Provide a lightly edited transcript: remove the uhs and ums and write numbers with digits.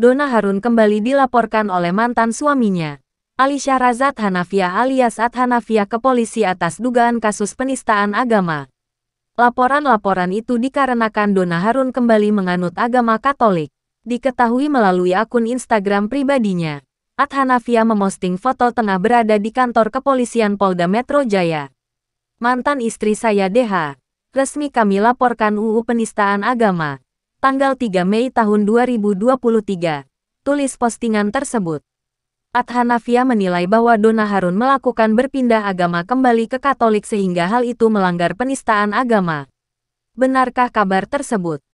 Donna Harun kembali dilaporkan oleh mantan suaminya, Alisyahrazad Hanafiah alias At Hanafiah ke polisi atas dugaan kasus penistaan agama. Laporan-laporan itu dikarenakan Donna Harun kembali menganut agama Katolik. Diketahui melalui akun Instagram pribadinya, At Hanafiah memosting foto tengah berada di kantor kepolisian Polda Metro Jaya. Mantan istri saya DH, resmi kami laporkan UU penistaan agama. Tanggal 3 Mei tahun 2023, tulis postingan tersebut. At Hanafiah menilai bahwa Donna Harun melakukan berpindah agama kembali ke Katolik sehingga hal itu melanggar penistaan agama. Benarkah kabar tersebut?